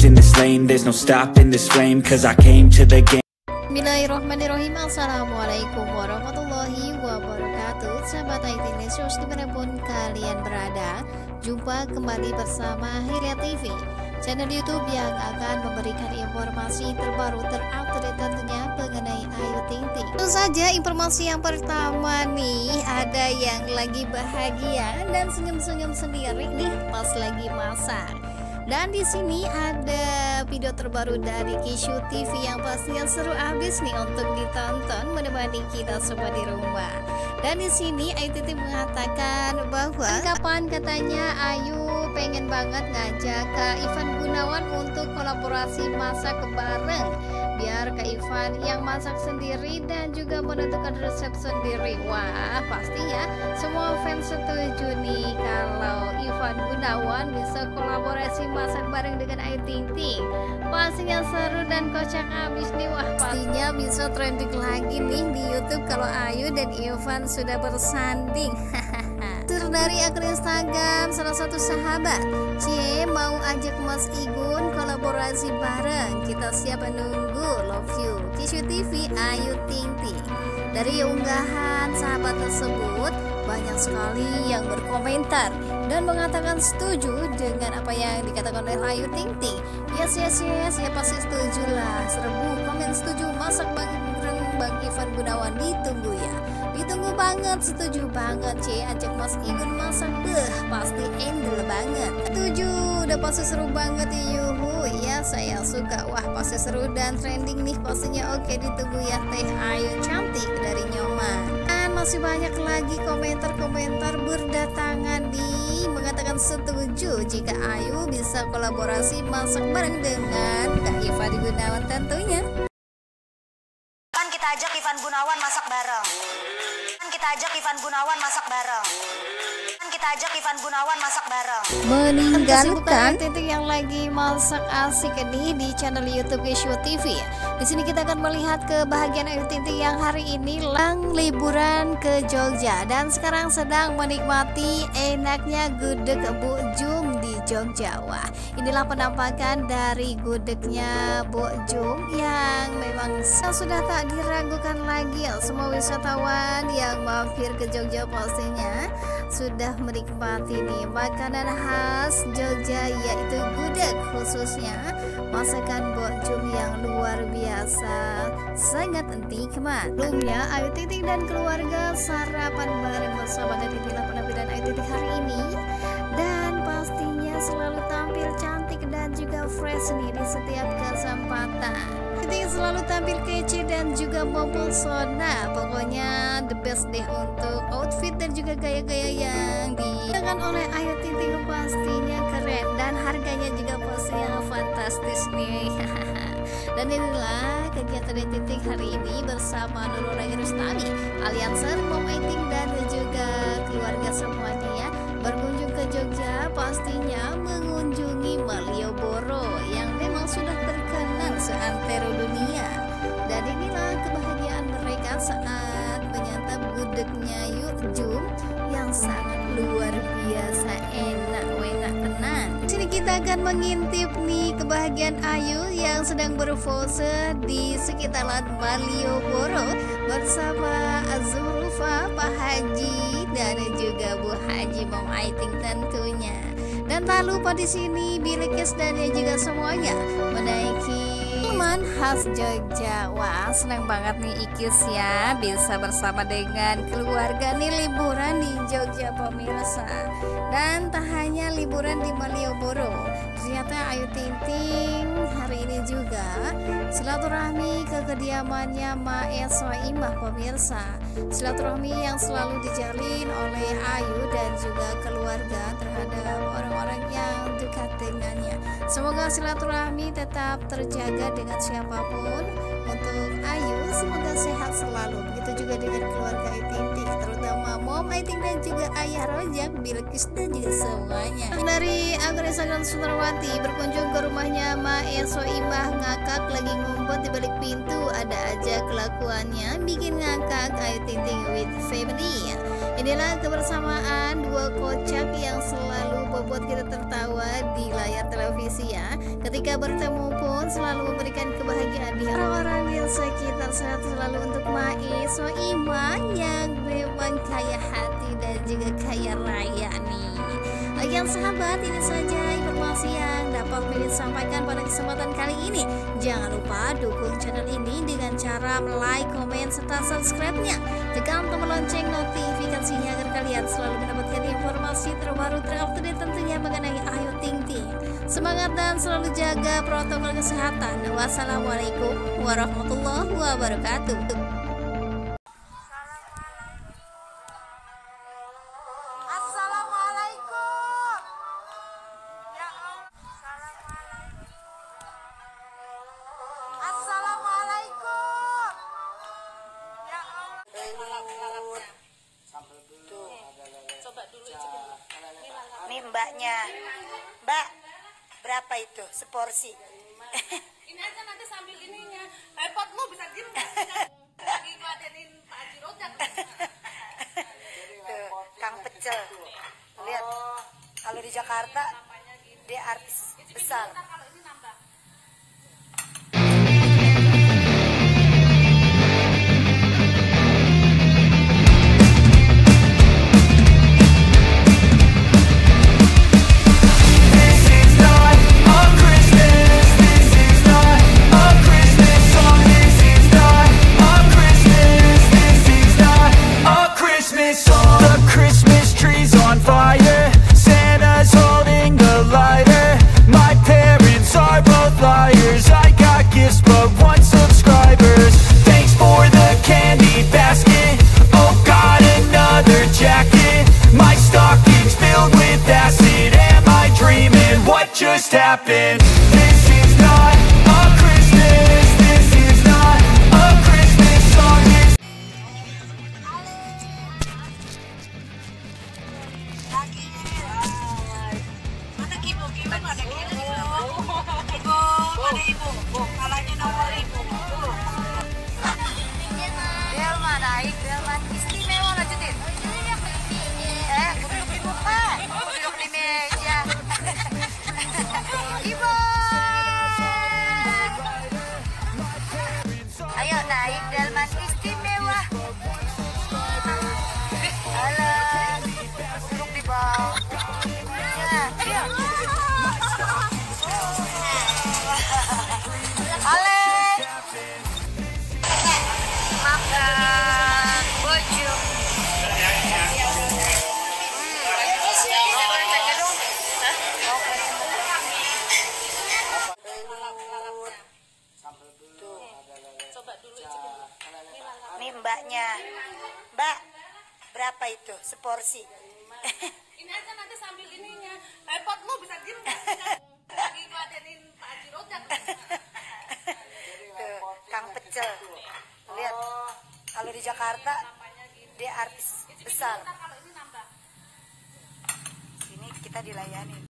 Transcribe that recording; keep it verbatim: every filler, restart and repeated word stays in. lost in this lane, there's no stopping this flame, cause I came to the game. Bismillahirrahmanirrahim. Assalamualaikum warahmatullahi wabarakatuh. Sahabat Ayu Ting Ting dimanapun kalian berada, jumpa kembali bersama Hilya T V, channel YouTube yang akan memberikan informasi terbaru terupdate tentunya mengenai Ayu Ting Ting. Tentu saja informasi yang pertama nih, ada yang lagi bahagia dan senyum-senyum sendiri nih pas lagi masak. Dan di sini ada video terbaru dari Ayu T V yang pastinya seru abis nih untuk ditonton menemani kita semua di rumah. Dan di sini Ayu Ting Ting mengatakan bahwa kapan katanya Ayu pengen banget ngajak Kak Ivan Gunawan untuk kolaborasi masak bareng, biar Kak Ivan yang masak sendiri dan juga menentukan resep sendiri. Wah, pastinya semua fans setuju nih kalau Ivan Gunawan bisa kolaborasi masak bareng dengan Ayu Ting Ting. Pastinya seru dan kocak abis nih. Wah, pastinya bisa trending lagi nih di YouTube kalau Ayu dan Ivan sudah bersanding. Dari akun Instagram salah satu sahabat, "C mau ajak Mas Igun kolaborasi bareng, kita siap menunggu, love you, Ayu T V Ayu Ting Ting." Dari unggahan sahabat tersebut, banyak sekali yang berkomentar dan mengatakan setuju dengan apa yang dikatakan oleh Ayu Ting Ting. Yes yes yes, ya pasti setuju lah. Serbu komen setuju masak bareng Bang Ivan Gunawan, ditunggu ya. Ditunggu banget, setuju banget C ajak Mas Igun masak, deh pasti endel banget. Setuju, udah pasti seru banget ya, yuhu ya, saya suka. Wah, pasti seru dan trending nih pastinya. Oke, ditunggu ya Teh Ayu cantik dari Nyoman. Dan masih banyak lagi komentar-komentar berdatangan di mengatakan setuju jika Ayu bisa kolaborasi masak bareng dengan Kak Ivan Gunawan tentunya. Kan kita ajak Ivan Gunawan masak bareng. Kita ajak Ivan Gunawan masak bareng. Kita ajak Ivan Gunawan masak bareng. Meninggalkan titik yang lagi masak asik ini di channel YouTube Ayu T V. Di sini kita akan melihat kebahagiaan Ayu Ting Ting yang hari ini lang liburan ke Jogja dan sekarang sedang menikmati enaknya gudeg Bojong di Jogja. Wah, inilah penampakan dari gudegnya Bojong yang memang sudah tak diragukan lagi. Semua wisatawan yang mampir ke Jogja pastinya sudah menikmati nih makanan khas Jogja yaitu gudeg, khususnya masakan Bojong yang luar biasa. Biasa sangat nikmat. Sebelumnya Ayu Ting Ting dan keluarga sarapan bareng bersama dari inilah penampilan Ayu Ting Ting hari ini, dan pastinya selalu tampil cantik dan juga fresh nih di setiap kesempatan. Ayu Ting Ting selalu tampil kece dan juga mempesona. Pokoknya the best deh untuk outfit dan juga gaya-gaya yang dikenakan oleh Ayu Ting Ting, pastinya keren dan harganya juga pastinya fantastis nih. Dan inilah kegiatan Ayu Ting Ting hari ini bersama Luluraya Rustami, alianser Mom Ayu Ting dan juga keluarga semuanya ya, berkunjung ke Jogja pastinya mengunjungi Malioboro yang memang sudah terkenal seantero dunia. Dan inilah kebahagiaan mereka saat menyantap gudegnya Yukjum yang sangat luar biasa enak enak tenang. Sini kita akan mengintip nih kebahagiaan Ayu yang sedang berpose di sekitaran Malioboro bersama Azurfa, Pak Haji dan juga Bu Haji Mom Ayu Ting tentunya. Dan tak lupa di sini Bilkis dan juga semuanya menaiki minuman khas Jogja. Wah, senang banget nih Ikis ya, bisa bersama dengan keluarga nih liburan di Jogja pemirsa. Dan tak hanya liburan di Malioboro, ternyata Ayu Ting Ting hari ini juga silaturahmi ke kediamannya Mae Soimah pemirsa. Silaturahmi yang selalu dijalin oleh Ayu dan juga keluarga terhadap orang-orang yang dekat dengannya. Semoga silaturahmi tetap terjaga dengan siapapun. Untuk Ayu semoga sehat selalu, begitu juga dengan keluarga Ayu Ting Ting, terutama Mom Ayu Ting dan juga Ayah Rojak, Bilkis dan juga semuanya. Dari akun Instagram Sumarwati, berkunjung ke rumahnya Mae Soimah ngakak lagi ngumpet di balik pintu, ada aja kelakuannya bikin ngakak Ayu Ting Ting with family. Inilah kebersamaan dua kocak yang selalu membuat kita tertawa di layar televisi ya. Ketika bertemu pun selalu memberikan kebahagiaan di orang-orang yang sekitar, sehat selalu untuk Mai Soimah yang memang kaya hati dan juga kaya raya nih. Oke sahabat, ini saja informasi yang dapat Mimin sampaikan pada kesempatan kali ini. Jangan lupa dukung channel ini dengan cara like, komen, serta subscribe-nya. Tekan tombol lonceng notifikasinya agar kalian selalu mendapatkan informasi terbaru terupdate tentunya mengenai Ayu Ting Ting. Semangat dan selalu jaga protokol kesehatan. Wassalamualaikum warahmatullahi wabarakatuh. Nih mbaknya, mbak berapa itu seporsi? Ini aja nanti sambil ininya, iPodmu bisa diem lagi ngeladenin Pak Haji Rojak. Tuh, Kang Pecel, lihat kalau di Jakarta dia artis besar. Just happened. This is not a Christmas. This is not a Christmas song. Mana ibu? Gimana ibu? Ibu, mana ibu? Kalanya nomor ibu. Del mana ibu? Del mana istimewa lanjutin. Eh, duduk di muka, duduk di meja. Ibu, ayo naik delman istimewa. Halo, duduk di bawah. Ya, ale, makan Bojong. Mbaknya, mbak berapa itu seporsi? Ini aja nanti sambil ininya, iPodmu bisa diem lagi ngeladenin Pak Haji Rojak. Tuh, Kang Pecel, lihat kalau di Jakarta dia artis besar. Ini kita dilayani.